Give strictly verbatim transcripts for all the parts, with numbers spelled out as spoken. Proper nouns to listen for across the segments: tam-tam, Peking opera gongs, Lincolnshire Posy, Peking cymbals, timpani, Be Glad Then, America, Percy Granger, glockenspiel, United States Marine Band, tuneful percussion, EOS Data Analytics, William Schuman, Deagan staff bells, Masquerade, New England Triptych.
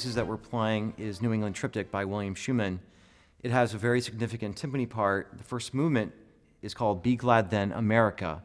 pieces that we're playing is New England Triptych by William Schuman. It has a very significant timpani part. The first movement is called Be Glad Then, America.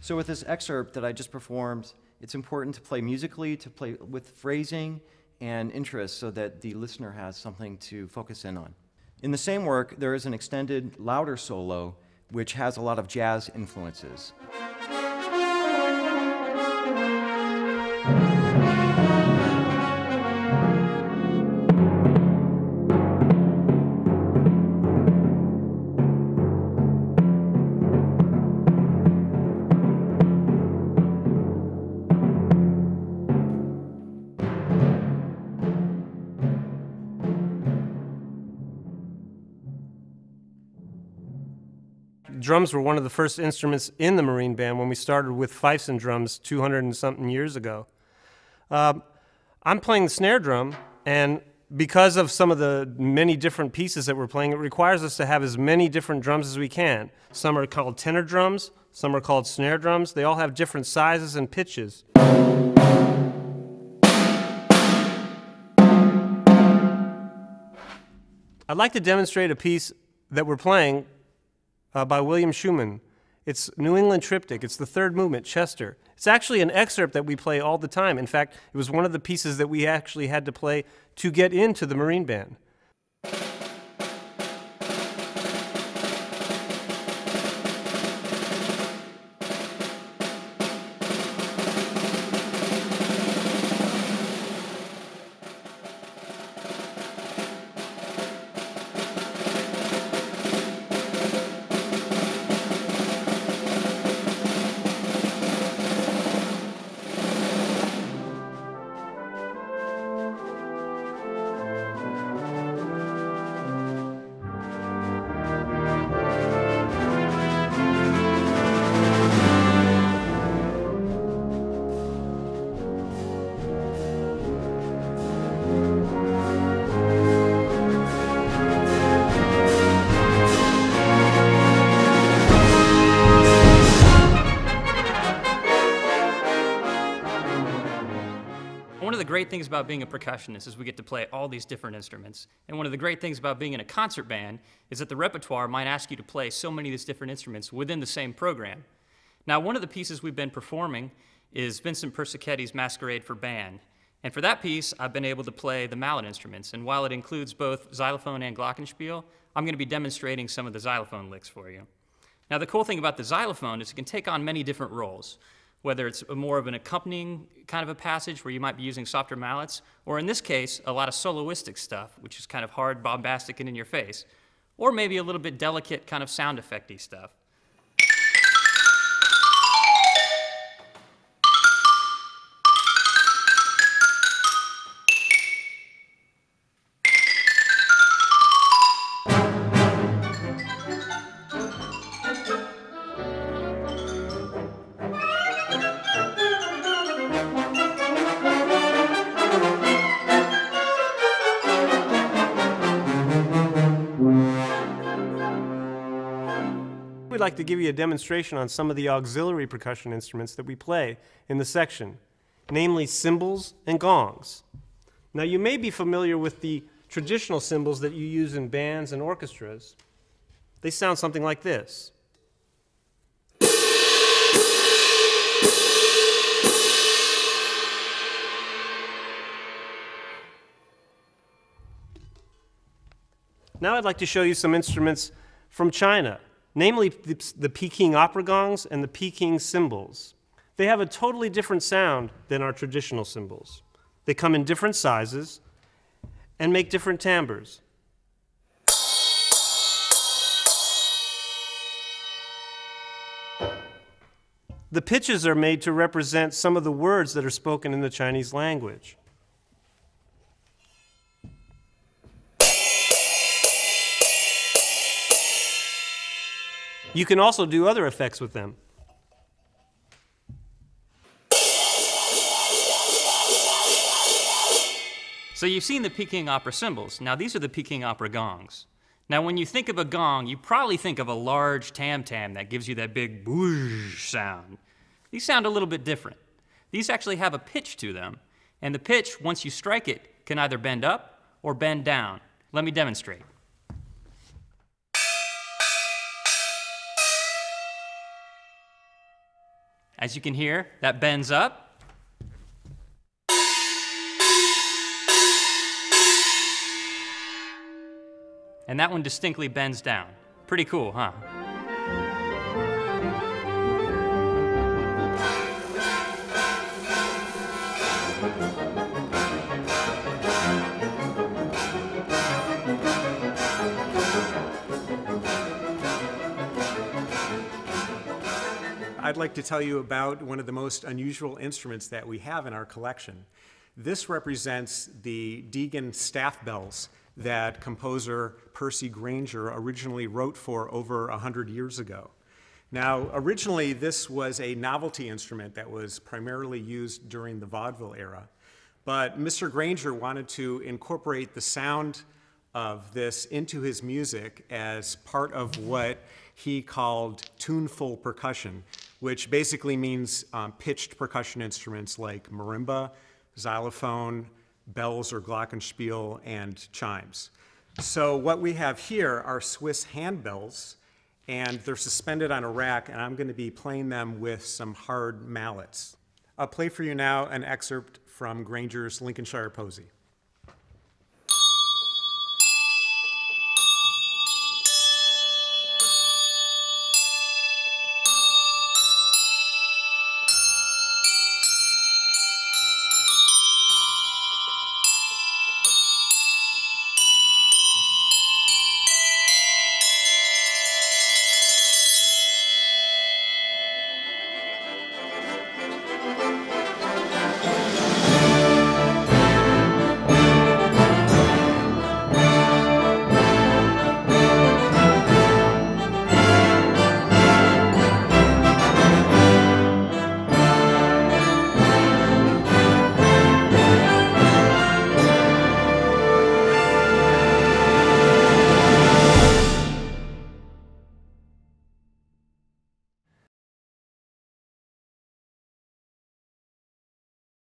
So with this excerpt that I just performed, it's important to play musically, to play with phrasing and interest so that the listener has something to focus in on. In the same work, there is an extended, louder solo, which has a lot of jazz influences. Drums were one of the first instruments in the Marine Band when we started with fifes and drums two hundred and something years ago. Uh, I'm playing the snare drum, and because of some of the many different pieces that we're playing, it requires us to have as many different drums as we can. Some are called tenor drums, some are called snare drums. They all have different sizes and pitches. I'd like to demonstrate a piece that we're playing Uh, by William Schuman. It's New England Triptych. It's the third movement, Chester. It's actually an excerpt that we play all the time. In fact, it was one of the pieces that we actually had to play to get into the Marine Band. One of the great things about being a percussionist is we get to play all these different instruments. And one of the great things about being in a concert band is that the repertoire might ask you to play so many of these different instruments within the same program. Now, one of the pieces we've been performing is Vincent Persicchetti's Masquerade for Band. And for that piece, I've been able to play the mallet instruments. And while it includes both xylophone and glockenspiel, I'm going to be demonstrating some of the xylophone licks for you. Now, the cool thing about the xylophone is it can take on many different roles, whether it's more of an accompanying kind of a passage where you might be using softer mallets, or in this case, a lot of soloistic stuff, which is kind of hard, bombastic, and in your face, or maybe a little bit delicate kind of sound effecty stuff. We'd like to give you a demonstration on some of the auxiliary percussion instruments that we play in the section, namely cymbals and gongs. Now, you may be familiar with the traditional cymbals that you use in bands and orchestras. They sound something like this. Now I'd like to show you some instruments from China, namely the Peking opera gongs and the Peking cymbals. They have a totally different sound than our traditional cymbals. They come in different sizes and make different timbres. The pitches are made to represent some of the words that are spoken in the Chinese language. You can also do other effects with them. So you've seen the Peking opera cymbals. Now these are the Peking opera gongs. Now when you think of a gong, you probably think of a large tam-tam that gives you that big boosh sound. These sound a little bit different. These actually have a pitch to them, and the pitch, once you strike it, can either bend up or bend down. Let me demonstrate. As you can hear, that bends up. And that one distinctly bends down. Pretty cool, huh? I'd like to tell you about one of the most unusual instruments that we have in our collection. This represents the Deagan staff bells that composer Percy Granger originally wrote for over one hundred years ago. Now, originally this was a novelty instrument that was primarily used during the vaudeville era, but Mister Granger wanted to incorporate the sound of this into his music as part of what he called tuneful percussion, which basically means um, pitched percussion instruments like marimba, xylophone, bells or glockenspiel, and chimes. So what we have here are Swiss handbells, and they're suspended on a rack, and I'm going to be playing them with some hard mallets. I'll play for you now an excerpt from Granger's Lincolnshire Posy.